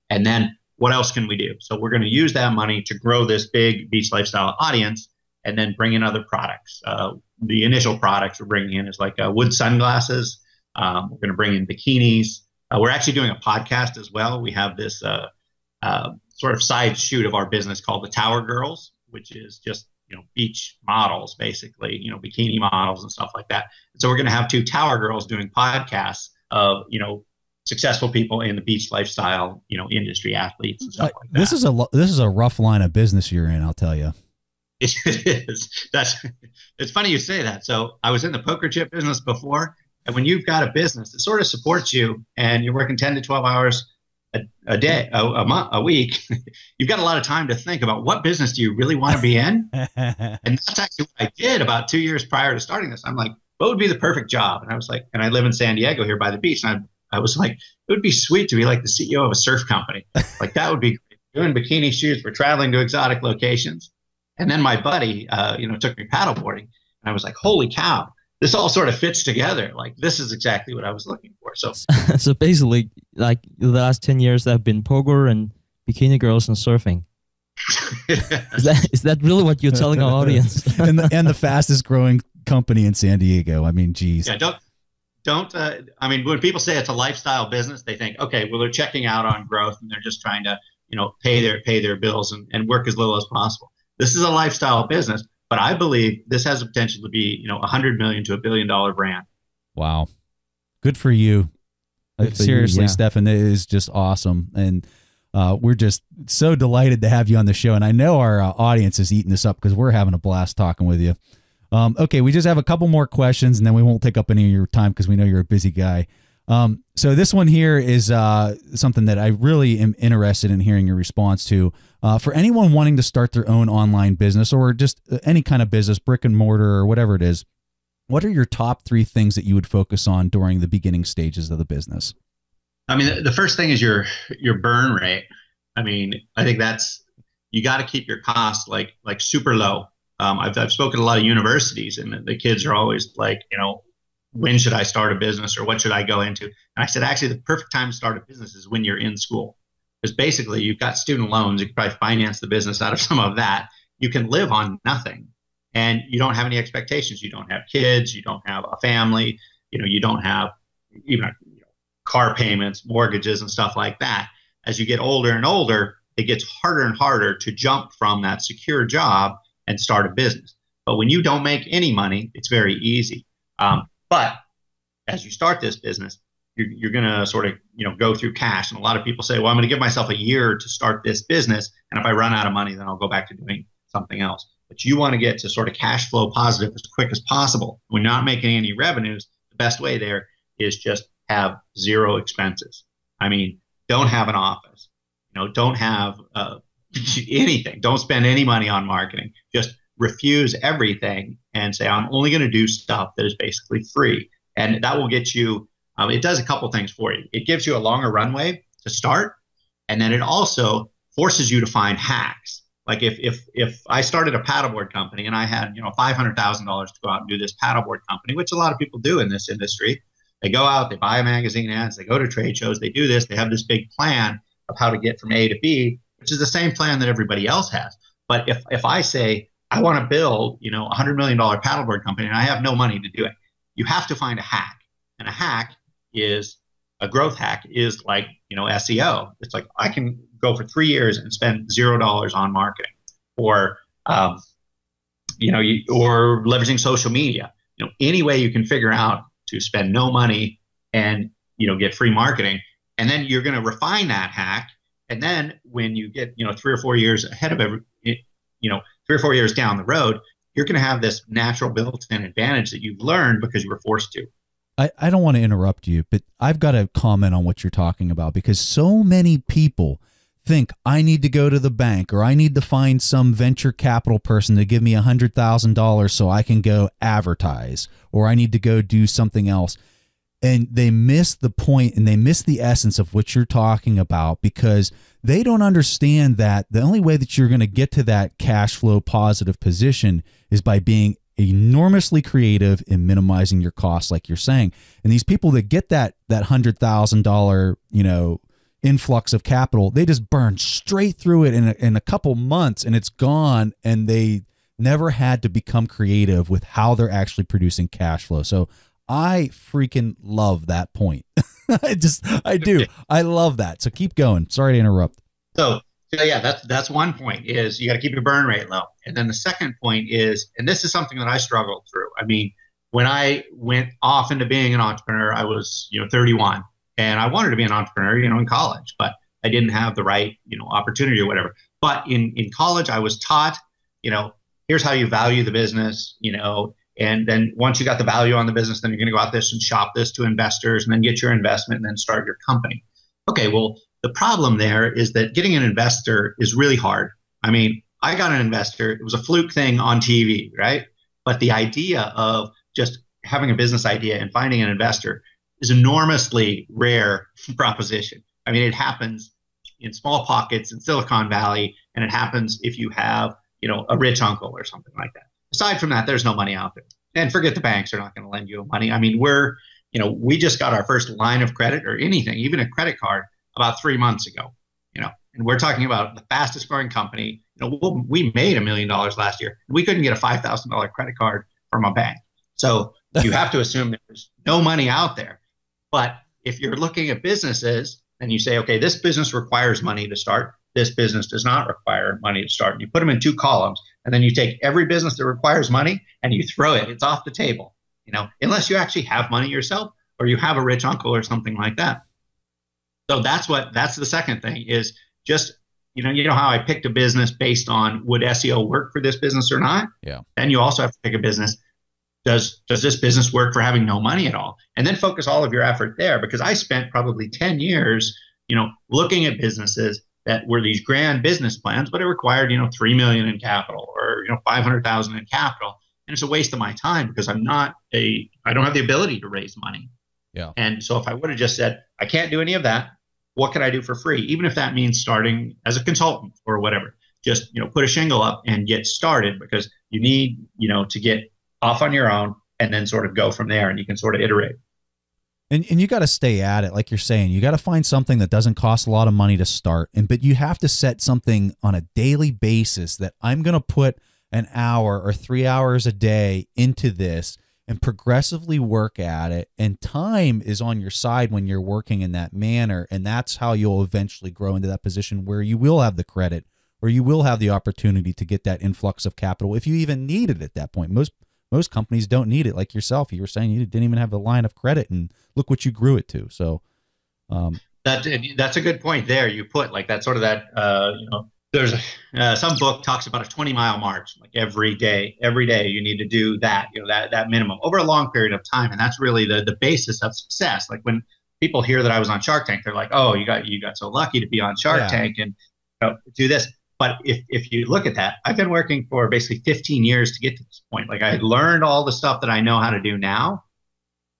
and then what else can we do? So we're going to use that money to grow this big beach lifestyle audience and then bring in other products. The initial products we're bringing in is like wood sunglasses. We're going to bring in bikinis. We're actually doing a podcast as well. We have this sort of side shoot of our business called the Tower Girls, which is just, you know, beach models, basically, you know, bikini models and stuff like that. And so we're going to have two Tower Girls doing podcasts of, you know, successful people in the beach lifestyle, you know, industry, athletes and stuff like that. This is a rough line of business you're in, I'll tell you. It is. It's funny you say that. So I was in the poker chip business before, and when you've got a business that sort of supports you and you're working 10 to 12 hours a day, a month, a week, you've got a lot of time to think about what business do you really want to be in. And that's actually what I did about 2 years prior to starting this. I'm like, what would be the perfect job? And I was like, and I live in San Diego here by the beach, and I was like, it would be sweet to be like the CEO of a surf company. Like that would be great. Doing bikini shoots. We're traveling to exotic locations. And then my buddy, you know, took me paddleboarding, and I was like, holy cow, this all sort of fits together. Like this is exactly what I was looking for. So basically like the last 10 years that have been poker and bikini girls and surfing. Is that really what you're telling our audience? And the fastest growing company in San Diego. I mean, geez. Yeah, don't, I mean, when people say it's a lifestyle business, they think, okay, well, they're checking out on growth and they're just trying to, you know, pay their bills and work as little as possible. This is a lifestyle business, but I believe this has the potential to be, you know, $100 million to $1 billion brand. Wow. Good for you. Good Seriously, you, yeah. Stephan, it is just awesome. And we're just so delighted to have you on the show. And I know our audience is eating this up because we're having a blast talking with you. Okay, we just have a couple more questions and then we won't take up any of your time because we know you're a busy guy. So this one here is something that I really am interested in hearing your response to. For anyone wanting to start their own online business or just any kind of business, brick and mortar or whatever it is, what are your top three things that you would focus on during the beginning stages of the business? I mean, the first thing is your burn rate. I mean, I think that's, you got to keep your costs like super low. I've spoken to a lot of universities and the kids are always like, you know, when should I start a business or what should I go into? And I said, actually, the perfect time to start a business is when you're in school. Because basically you've got student loans. You can probably finance the business out of some of that. You can live on nothing and you don't have any expectations. You don't have kids. You don't have a family. You know, you don't have even car payments, mortgages and stuff like that. As you get older and older, it gets harder and harder to jump from that secure job and start a business. But when you don't make any money, it's very easy. But as you start this business, you're going to sort of, you know, go through cash. And a lot of people say, well, I'm going to give myself a year to start this business. And if I run out of money, then I'll go back to doing something else. But you want to get to sort of cash flow positive as quick as possible. When not making any revenues, the best way there is just have zero expenses. I mean, don't have an office, you know, don't have anything. Don't spend any money on marketing. Just refuse everything and say, I'm only going to do stuff that is basically free. And that will get you, it does a couple things for you. It gives you a longer runway to start. And then it also forces you to find hacks. Like if I started a paddleboard company and I had, you know, $500,000 to go out and do this paddleboard company, which a lot of people do in this industry, they go out, they buy magazine ads, they go to trade shows, they do this, they have this big plan of how to get from A to B, which is the same plan that everybody else has. But if I say, I want to build, you know, a $100 million paddleboard company and I have no money to do it, you have to find a hack. And a hack is, a growth hack is like, you know, SEO. It's like, I can go for 3 years and spend $0 on marketing or, you know, or leveraging social media. You know, any way you can figure out to spend no money and, you know, get free marketing. And then you're going to refine that hack. And then when you get, you know, 3 or 4 years ahead of every, you know, 3 or 4 years down the road, you're going to have this natural built-in advantage that you've learned because you were forced to. I don't want to interrupt you, but I've got to comment on what you're talking about because so many people think I need to go to the bank or I need to find some venture capital person to give me $100,000 so I can go advertise or I need to go do something else. And they miss the point and they miss the essence of what you're talking about because they don't understand that the only way that you're going to get to that cash flow positive position is by being enormously creative and minimizing your costs, like you're saying. And these people that get that $100,000, you know, influx of capital, they just burn straight through it in a couple months and it's gone. And they never had to become creative with how they're actually producing cash flow. So I freaking love that point. I do. I love that. So keep going. Sorry to interrupt. So yeah, that's one point is you got to keep your burn rate low. And then the second point is, and this is something that I struggled through. I mean, when I went off into being an entrepreneur, I was, you know, 31 and I wanted to be an entrepreneur, you know, in college, but I didn't have the right, you know, opportunity or whatever. But in college, I was taught, you know, here's how you value the business, you know. And then once you got the value on the business, then you're going to go out this and shop this to investors and then get your investment and then start your company. Okay, well, the problem there is that getting an investor is really hard. I mean, I got an investor. It was a fluke thing on TV, right? But the idea of just having a business idea and finding an investor is enormously rare proposition. I mean, it happens in small pockets in Silicon Valley, and it happens if you have, you know, a rich uncle or something like that. Aside from that, there's no money out there. And forget the banks are not going to lend you money. I mean, you know, we just got our first line of credit or anything, even a credit card, about 3 months ago, you know, and we're talking about the fastest growing company. You know, we made $1 million last year. We couldn't get a $5,000 credit card from a bank. So You have to assume there's no money out there. But if you're looking at businesses and you say, okay, this business requires money to start, this business does not require money to start. And you put them in two columns, and then you take every business that requires money and you throw it. It's off the table, you know, unless you actually have money yourself or you have a rich uncle or something like that. So that's the second thing is just, you know how I picked a business based on would SEO work for this business or not? Yeah. And you also have to pick a business. Does this business work for having no money at all? And then focus all of your effort there, because I spent probably 10 years, looking at businesses that were these grand business plans, but it required, $3 million in capital or, $500,000 in capital. And it's a waste of my time because I don't have the ability to raise money. Yeah. And so if I would have just said, I can't do any of that, what can I do for free? Even if that means starting as a consultant or whatever, just, put a shingle up and get started, because you need, to get off on your own and then sort of go from there, and you can sort of iterate. And you got to stay at it. Like you're saying, you got to find something that doesn't cost a lot of money to start. But you have to set something on a daily basis that I'm going to put an hour or 3 hours a day into this and progressively work at it. And time is on your side when you're working in that manner. And that's how you'll eventually grow into that position where you will have the credit or you will have the opportunity to get that influx of capital. If you even need it at that point, most companies don't need it. Like yourself, you were saying you didn't even have a line of credit, and look what you grew it to. So that's a good point there. You put like that sort of that, there's some book talks about a 20-mile march, like every day you need to do that, that minimum over a long period of time. And that's really the basis of success. Like when people hear that I was on Shark Tank, they're like, oh, you got so lucky to be on Shark Tank and do this. But if you look at that, I've been working for basically 15 years to get to this point. Like I learned all the stuff that I know how to do now,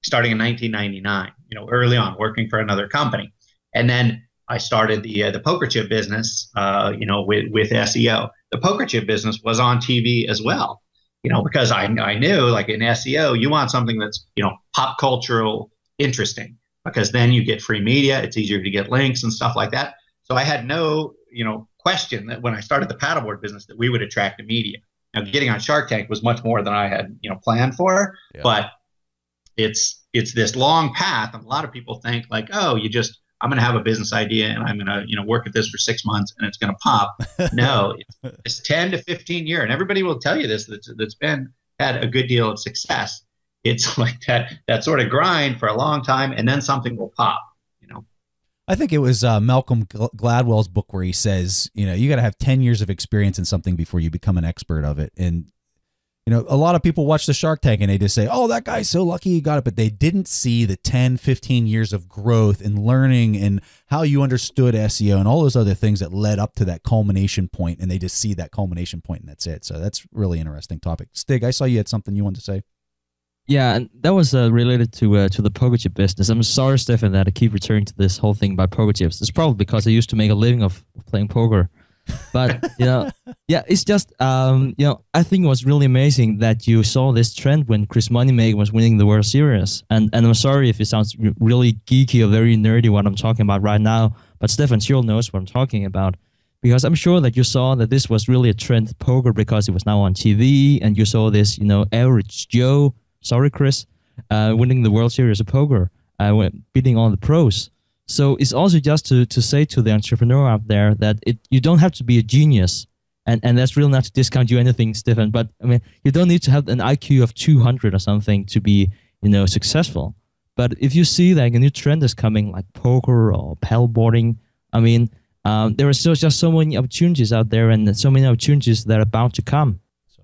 starting in 1999, early on working for another company. And then I started the poker chip business, with SEO. The poker chip business was on TV as well, because I knew like in SEO, you want something that's, pop cultural interesting, because then you get free media. It's easier to get links and stuff like that. So I had no, question that when I started the paddleboard business that we would attract the media. Now getting on Shark Tank was much more than I had, planned for, but it's this long path. And a lot of people think like, oh, I'm going to have a business idea and I'm going to, work at this for 6 months and it's going to pop. No, it's 10 to 15 year. And everybody will tell you this, that's been had a good deal of success. It's like that sort of grind for a long time. And then something will pop. I think it was Malcolm Gladwell's book where he says, you got to have 10 years of experience in something before you become an expert of it. And, a lot of people watch the Shark Tank and they just say, oh, that guy's so lucky he got it. But they didn't see the 10, 15 years of growth and learning and how you understood SEO and all those other things that led up to that culmination point. And they just see that culmination point and that's it. So that's really interesting topic. Stig, I saw you had something you wanted to say. Yeah, and that was related to the poker chip business. I'm sorry, Stephan, that I keep returning to this whole thing about poker chips. It's probably because I used to make a living of playing poker. But, it's just, I think it was really amazing that you saw this trend when Chris Moneymaker was winning the World Series. And I'm sorry if it sounds really geeky or very nerdy what I'm talking about right now, but Stephan sure knows what I'm talking about. Because I'm sure that you saw that this was really a trend poker because it was now on TV and you saw this, average Joe. Sorry, Chris, winning the World Series of Poker, beating all the pros. So it's also just to say to the entrepreneur out there that you don't have to be a genius. And that's really not to discount you anything, Stephan. But, I mean, you don't need to have an IQ of 200 or something to be, successful. But if you see that a new trend is coming, like poker or paddleboarding, I mean, there are still just so many opportunities out there and so many opportunities that are about to come.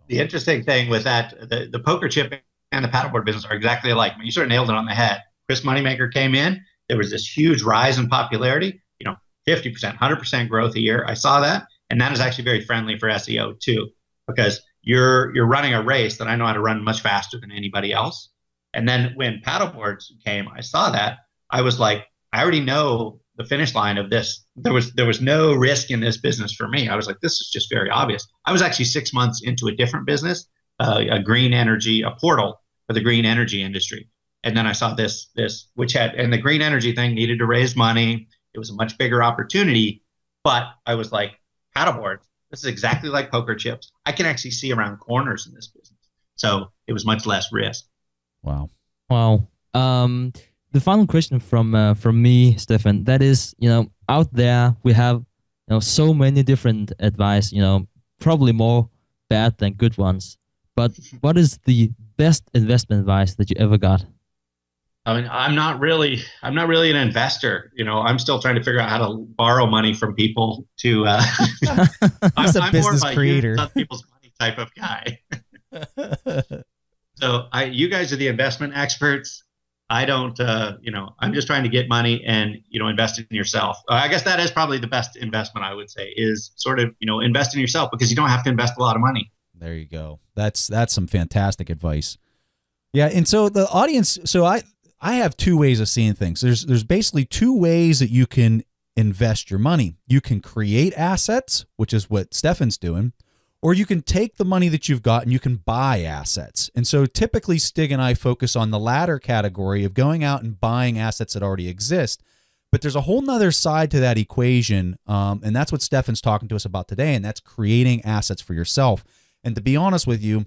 The interesting thing with that, the poker chip and the paddleboard business are exactly alike. I mean, you sort of nailed it on the head. Chris Moneymaker came in. There was this huge rise in popularity, 50%, 100% growth a year. I saw that. And that is actually very friendly for SEO too, because you're running a race that I know how to run much faster than anybody else. And then when paddleboards came, I saw that. I was like, I already know the finish line of this. There was no risk in this business for me. I was like, this is just very obvious. I was actually 6 months into a different business, a green energy, a portal for the green energy industry. And then I saw this, which had, and the green energy thing needed to raise money. It was a much bigger opportunity, but I was like, paddleboard, this is exactly like poker chips. I can actually see around corners in this business. So it was much less risk. Wow. Wow. The final question from me, Stephan, that is, you know, out there we have, you know, so many different advice, you know, probably more bad than good ones. But what is the best investment advice that you ever got? I mean, I'm not really an investor. You know, I'm still trying to figure out how to borrow money from people to. I'm a business more creator, use other people's money type of guy. So you guys are the investment experts. I don't, you know, I'm just trying to get money and, you know, invest in yourself. I guess that is probably the best investment, I would say, is sort of, you know, invest in yourself, because you don't have to invest a lot of money. There you go. That's some fantastic advice. Yeah. And so the audience, so I have two ways of seeing things. There's basically two ways that you can invest your money. You can create assets, which is what Stephan's doing, or you can take the money that you've got and you can buy assets. And so typically Stig and I focus on the latter category of going out and buying assets that already exist. But there's a whole nother side to that equation. And that's what Stephan's talking to us about today. And that's creating assets for yourself. And to be honest with you,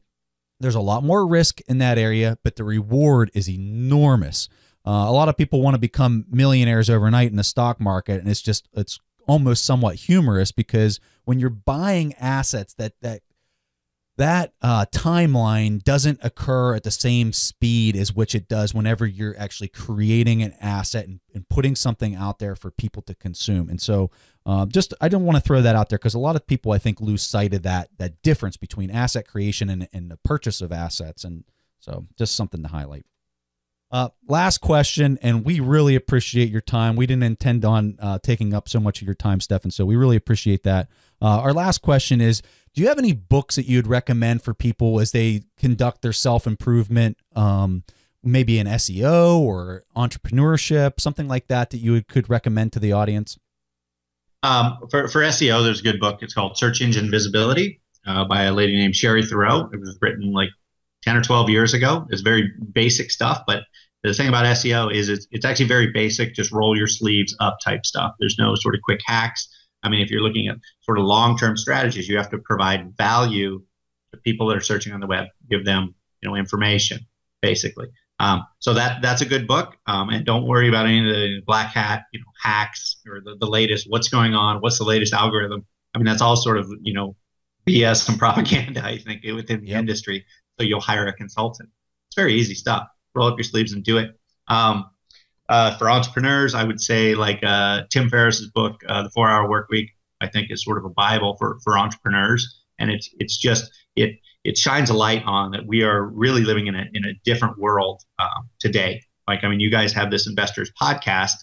there's a lot more risk in that area, but the reward is enormous. A lot of people want to become millionaires overnight in the stock market, and it's almost somewhat humorous, because when you're buying assets, that timeline doesn't occur at the same speed as which it does whenever you're actually creating an asset and putting something out there for people to consume. And so I don't want to throw that out there, because a lot of people, I think, lose sight of that difference between asset creation and the purchase of assets. And so just something to highlight. Last question, and we really appreciate your time. We didn't intend on taking up so much of your time, Stephan, so we really appreciate that. Our last question is, do you have any books that you'd recommend for people as they conduct their self-improvement, maybe in SEO or entrepreneurship, something like that, that you could recommend to the audience? For SEO, there's a good book. It's called Search Engine Visibility by a lady named Sherry Thoreau. It was written like 10 or 12 years ago. It's very basic stuff, but the thing about SEO is it's actually very basic, just roll your sleeves up type stuff. There's no sort of quick hacks. I mean, if you're looking at sort of long-term strategies, you have to provide value to people that are searching on the web, give them, you know, information basically. So that's a good book. And don't worry about any of the black hat, you know, hacks or the latest, what's going on, what's the latest algorithm. I mean, that's all sort of, you know, BS and propaganda, I think, within the industry. So you'll hire a consultant. It's very easy stuff. Roll up your sleeves and do it. For entrepreneurs, I would say like Tim Ferriss's book, The 4-Hour Work Week, I think is sort of a Bible for entrepreneurs. And it shines a light on that we are really living in a different world today. Like, I mean, you guys have this Investors Podcast.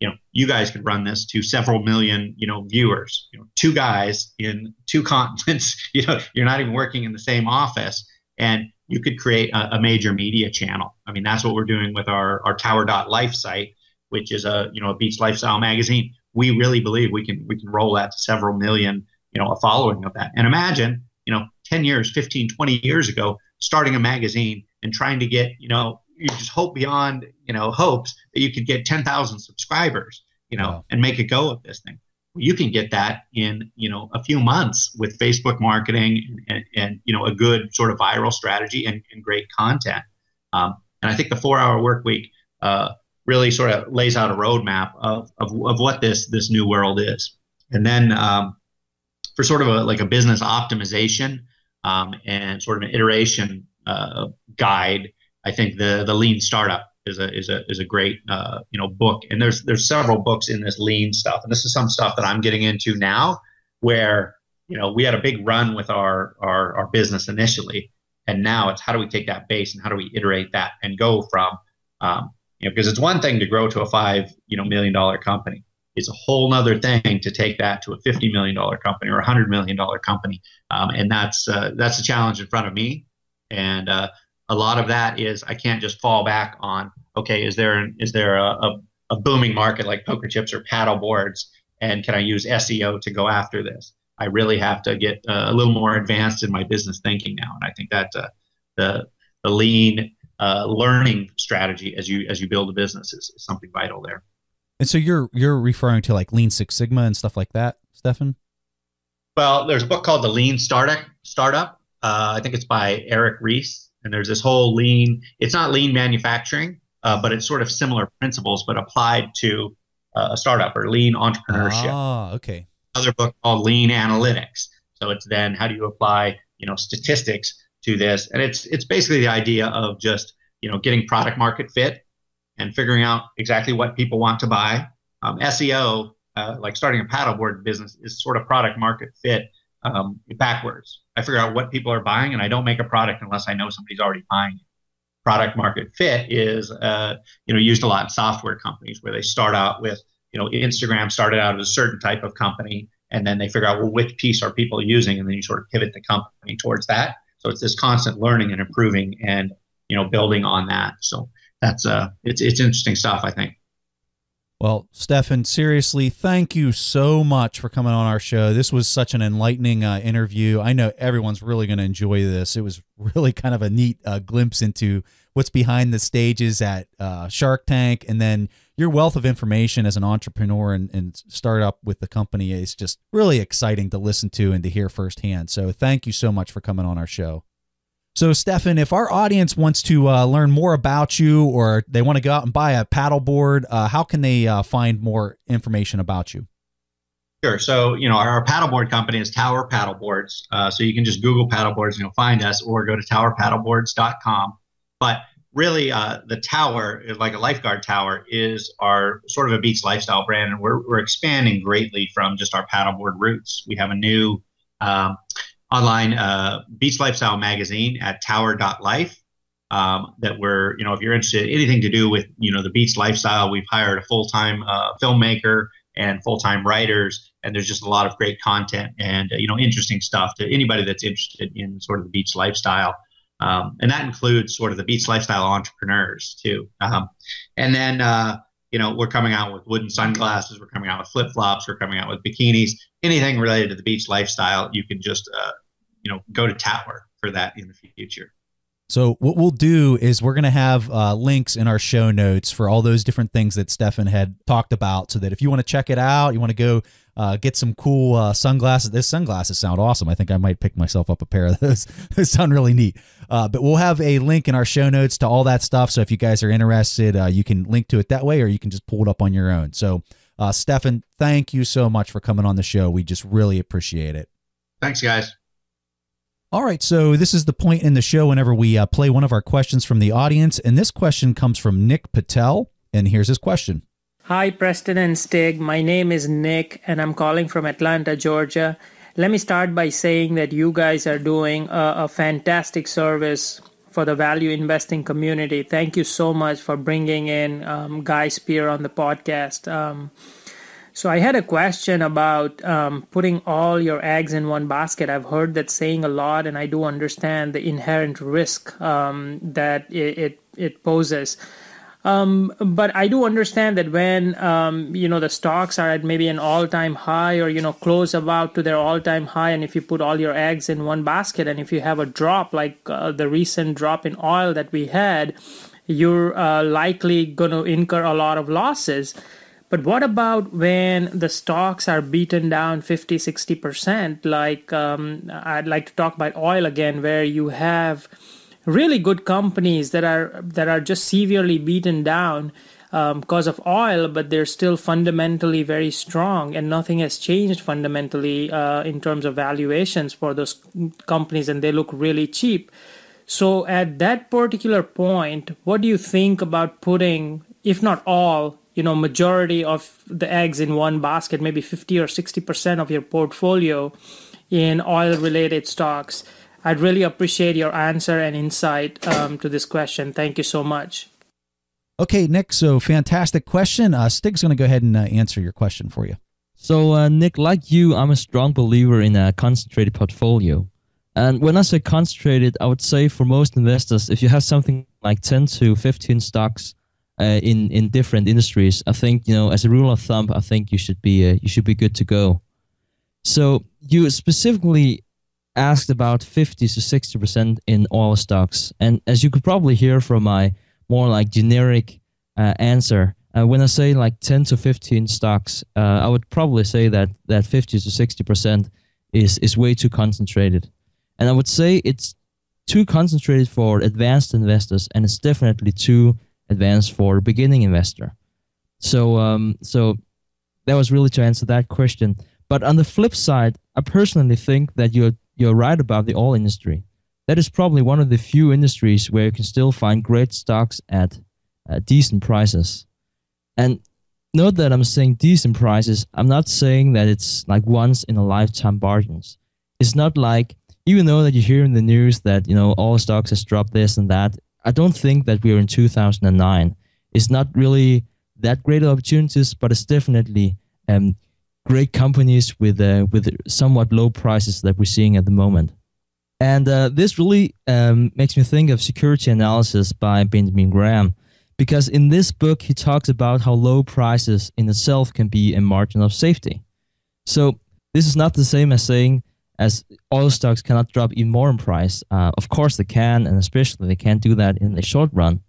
You know, you guys could run this to several million, you know, viewers. You know, two guys in two continents. You know, you're not even working in the same office, and you could create a major media channel. I mean, that's what we're doing with our tower.life site, which is a beach lifestyle magazine. We really believe we can roll that to several million, you know, a following of that. And imagine, you know, 10 years, 15, 20 years ago, starting a magazine and trying to get, you know, you just hope beyond, you know, hopes that you could get 10,000 subscribers, you know, wow, and make a go of this thing. You can get that in, you know, a few months with Facebook marketing and you know, a good sort of viral strategy and great content. And I think the 4-Hour Work Week really sort of lays out a roadmap of what this new world is. And then for sort of like a business optimization and sort of an iteration guide, I think the Lean Startup is a great you know, book. And there's several books in this lean stuff, and this is some stuff that I'm getting into now, where, you know, we had a big run with our business initially, and now it's how do we take that base and how do we iterate that and go from you know, because it's one thing to grow to a $5 million company. It's a whole nother thing to take that to a $50 million company or a $100 million company, and that's a challenge in front of me. And a lot of that is I can't just fall back on, okay, is there a booming market like poker chips or paddle boards, and can I use SEO to go after this? I really have to get a little more advanced in my business thinking now, and I think that the lean learning strategy as you build a business is something vital there. And so you're referring to like Lean Six Sigma and stuff like that, Stephan? Well, there's a book called The Lean Startup. I think it's by Eric Reese. And there's this whole lean, it's not lean manufacturing, but it's sort of similar principles, but applied to a startup or lean entrepreneurship. Ah, okay. Another book called Lean Analytics. So it's then how do you apply, statistics to this? And it's basically the idea of just, getting product market fit and figuring out exactly what people want to buy. SEO, like starting a paddleboard business, is sort of product market fit backwards. I figure out what people are buying, and I don't make a product unless I know somebody's already buying it. Product market fit is, used a lot in software companies where they start out with, Instagram started out as a certain type of company, and then they figure out, well, which piece are people using, and then you sort of pivot the company towards that. So it's this constant learning and improving and, building on that. So that's it's interesting stuff, I think. Well, Stephan, seriously, thank you so much for coming on our show. This was such an enlightening interview. I know everyone's really going to enjoy this. It was really kind of a neat glimpse into what's behind the stages at Shark Tank, and then your wealth of information as an entrepreneur and start up with the company is just really exciting to listen to and to hear firsthand. So thank you so much for coming on our show. So, Stephan, if our audience wants to learn more about you, or they want to go out and buy a paddleboard, how can they find more information about you? Sure. So, our paddleboard company is Tower Paddle Boards. So you can just Google paddleboards and you'll find us, or go to towerpaddleboards.com. But really, the tower, like a lifeguard tower, is our sort of a beach lifestyle brand, and we're expanding greatly from just our paddleboard roots. We have a new online beach lifestyle magazine at tower.life that we're, if you're interested in anything to do with, the beach lifestyle, we've hired a full-time filmmaker and full-time writers, and there's just a lot of great content and, interesting stuff to anybody that's interested in sort of the beach lifestyle. And that includes sort of the beach lifestyle entrepreneurs too. And then, we're coming out with wooden sunglasses, we're coming out with flip-flops, we're coming out with bikinis, anything related to the beach lifestyle. You can just, go to Tower for that in the future. So what we'll do is we're going to have links in our show notes for all those different things that Stephan had talked about, so that if you want to check it out, you want to go get some cool sunglasses. Those sunglasses sound awesome. I think I might pick myself up a pair of those. Those sound really neat. But we'll have a link in our show notes to all that stuff. So if you guys are interested, you can link to it that way, or you can just pull it up on your own. So Stephan, thank you so much for coming on the show. We just really appreciate it. Thanks, guys. All right, so this is the point in the show whenever we play one of our questions from the audience, and this question comes from Nick Patel, and here's his question. Hi, Preston and Stig. My name is Nick, and I'm calling from Atlanta, Georgia. Let me start by saying that you guys are doing a fantastic service for the value investing community. Thank you so much for bringing in Guy Spear on the podcast. So I had a question about putting all your eggs in one basket. I've heard that saying a lot, and I do understand the inherent risk that it poses. But I do understand that when, the stocks are at maybe an all-time high, or, close about to their all-time high, and if you put all your eggs in one basket, and if you have a drop like the recent drop in oil that we had, you're likely going to incur a lot of losses. But what about when the stocks are beaten down 50–60%? Like I'd like to talk about oil again, where you have really good companies that are just severely beaten down because of oil, but they're still fundamentally very strong, and nothing has changed fundamentally in terms of valuations for those companies, and they look really cheap. So at that particular point, what do you think about putting, if not all, majority of the eggs in one basket, maybe 50 or 60% of your portfolio in oil-related stocks? I'd really appreciate your answer and insight to this question. Thank you so much. Okay, Nick, so fantastic question. Stig's going to go ahead and answer your question for you. So, Nick, like you, I'm a strong believer in a concentrated portfolio. And when I say concentrated, I would say for most investors, if you have something like 10 to 15 stocks, in different industries, I think as a rule of thumb, I think you should be good to go. So you specifically asked about 50 to 60% in oil stocks, and as you could probably hear from my more like generic answer, when I say like 10 to 15 stocks, I would probably say that 50 to 60% is way too concentrated, and I would say it's too concentrated for advanced investors, and it's definitely too advanced for a beginning investor. So that was really to answer that question. But on the flip side, I personally think that you're right about the oil industry. That is probably one of the few industries where you can still find great stocks at decent prices. And note that I'm saying decent prices. I'm not saying that it's like once in a lifetime bargains. It's not like, even though that you hear in the news that, you know, all stocks has dropped this and that, I don't think that we are in 2009. It's not really that great of opportunities, but it's definitely great companies with somewhat low prices that we're seeing at the moment. And this really makes me think of Security Analysis by Benjamin Graham, because in this book, he talks about how low prices in itself can be a margin of safety. So this is not the same as saying as oil stocks cannot drop even more in price. Of course they can, and especially they can't do that in the short run.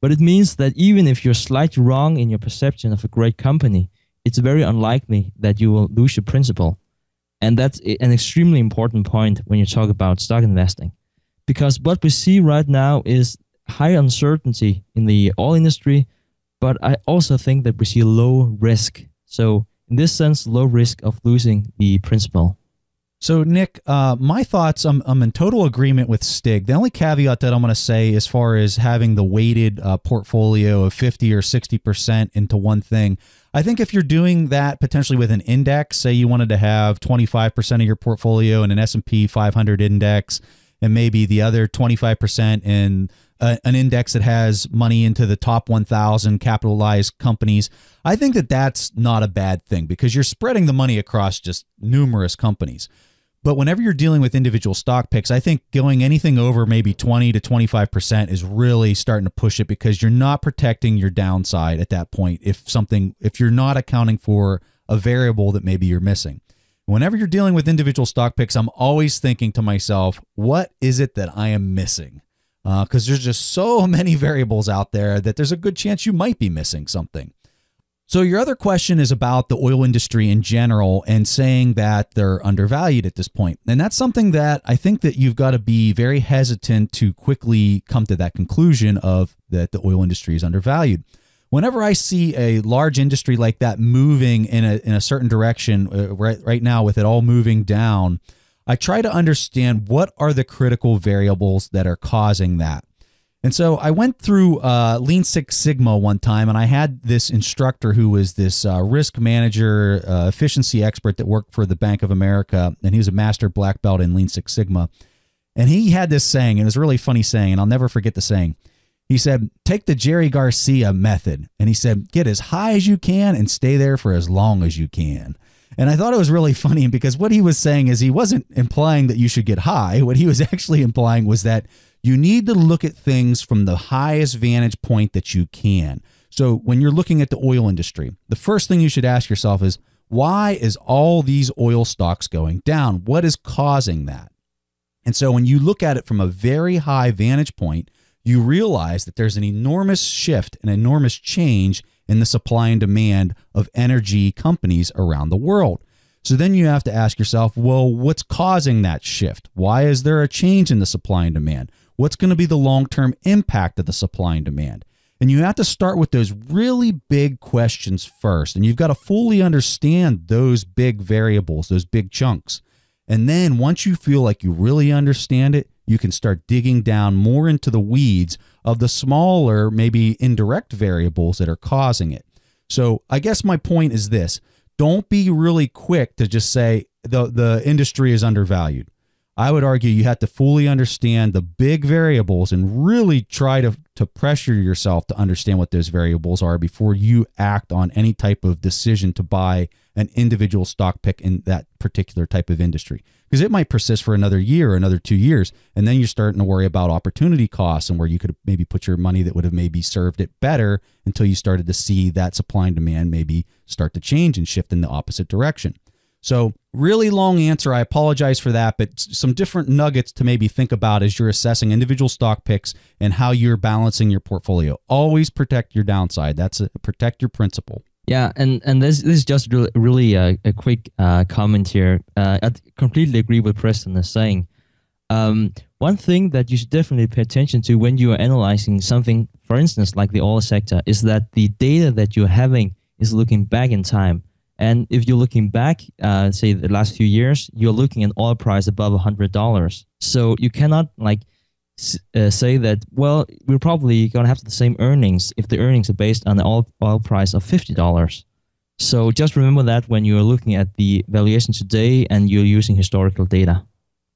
But it means that even if you're slightly wrong in your perception of a great company, it's very unlikely that you will lose your principal. And that's an extremely important point when you talk about stock investing. Because what we see right now is high uncertainty in the oil industry, but I also think that we see low risk. So in this sense, low risk of losing the principal. So Nick, my thoughts, I'm in total agreement with Stig. The only caveat that I'm going to say as far as having the weighted portfolio of 50 or 60% into one thing, I think if you're doing that potentially with an index, say you wanted to have 25% of your portfolio in an S&P 500 index and maybe the other 25% in an index that has money into the top 1,000 capitalized companies, I think that that's not a bad thing because you're spreading the money across just numerous companies. But whenever you're dealing with individual stock picks, I think going anything over maybe 20 to 25% is really starting to push it because you're not protecting your downside at that point if you're not accounting for a variable that maybe you're missing. Whenever you're dealing with individual stock picks, I'm always thinking to myself, what is it that I am missing? Because there's just so many variables out there that there's a good chance you might be missing something. So your other question is about the oil industry in general and saying that they're undervalued at this point. And that's something that I think that you've got to be very hesitant to quickly come to that conclusion of that the oil industry is undervalued. Whenever I see a large industry like that moving in a certain direction, right now with it all moving down, I try to understand what are the critical variables that are causing that. And so I went through Lean Six Sigma one time, and I had this instructor who was this risk manager, efficiency expert that worked for the Bank of America, and he was a master black belt in Lean Six Sigma. And he had this saying, and it was a really funny saying, and I'll never forget the saying. He said, take the Jerry Garcia method, and he said, get as high as you can and stay there for as long as you can. And I thought it was really funny because what he was saying is he wasn't implying that you should get high. What he was actually implying was that you need to look at things from the highest vantage point that you can. So when you're looking at the oil industry, the first thing you should ask yourself is, why is all these oil stocks going down? What is causing that? And so when you look at it from a very high vantage point, you realize that there's an enormous shift, an enormous change in the supply and demand of energy companies around the world. So then you have to ask yourself, well, what's causing that shift? Why is there a change in the supply and demand? What's going to be the long-term impact of the supply and demand? And you have to start with those really big questions first. And you've got to fully understand those big variables, those big chunks. And then once you feel like you really understand it, you can start digging down more into the weeds of the smaller, maybe indirect variables that are causing it. So I guess my point is this. Don't be really quick to just say the industry is undervalued. I would argue you have to fully understand the big variables and really try to pressure yourself to understand what those variables are before you act on any type of decision to buy an individual stock pick in that particular type of industry. Because it might persist for another year or another 2 years, and then you're starting to worry about opportunity costs and where you could maybe put your money that would have maybe served it better until you started to see that supply and demand maybe start to change and shift in the opposite direction. So really long answer. I apologize for that, but some different nuggets to maybe think about as you're assessing individual stock picks and how you're balancing your portfolio. Always protect your downside. That's protect your principal. Yeah, and this is just really a quick comment here. I completely agree with Preston is saying. One thing that you should definitely pay attention to when you are analyzing something, for instance, like the oil sector, is that the data that you're having is looking back in time. And if you're looking back, say the last few years, you're looking at oil price above $100. So you cannot like say that, well, we're probably going to have the same earnings if the earnings are based on the oil price of $50. So just remember that when you're looking at the valuation today and you're using historical data.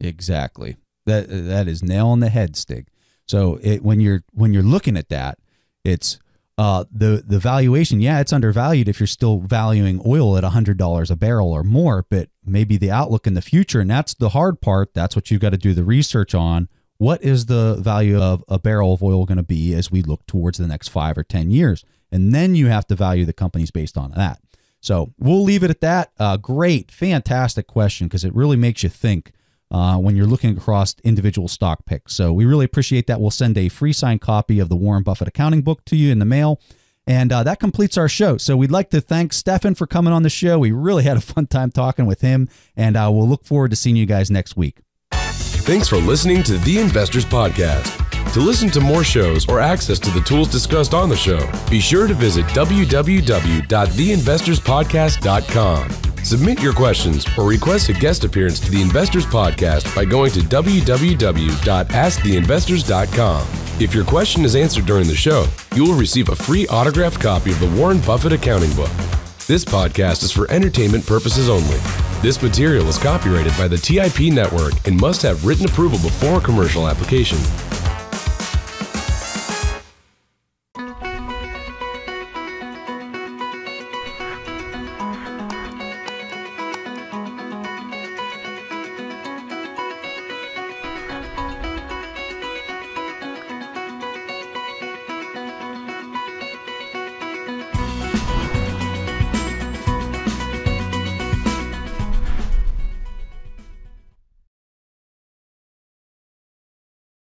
Exactly. That is nail on the head, Stig. So when you're looking at that, it's the valuation. Yeah, it's undervalued if you're still valuing oil at $100 a barrel or more, but maybe the outlook in the future, and that's the hard part. That's what you've got to do the research on. What is the value of a barrel of oil going to be as we look towards the next 5 or 10 years? And then you have to value the companies based on that. So we'll leave it at that. Great, fantastic question, because it really makes you think when you're looking across individual stock picks. So we really appreciate that. We'll send a free signed copy of the Warren Buffett Accounting Book to you in the mail. And that completes our show. So we'd like to thank Stephan for coming on the show. We really had a fun time talking with him, and we'll look forward to seeing you guys next week. Thanks for listening to The Investors Podcast. To listen to more shows or access to the tools discussed on the show, be sure to visit www.theinvestorspodcast.com. Submit your questions or request a guest appearance to The Investors Podcast by going to www.askttheinvestors.com. If your question is answered during the show, you will receive a free autographed copy of the Warren Buffett Accounting Book. This podcast is for entertainment purposes only. This material is copyrighted by the TIP Network and must have written approval before commercial application.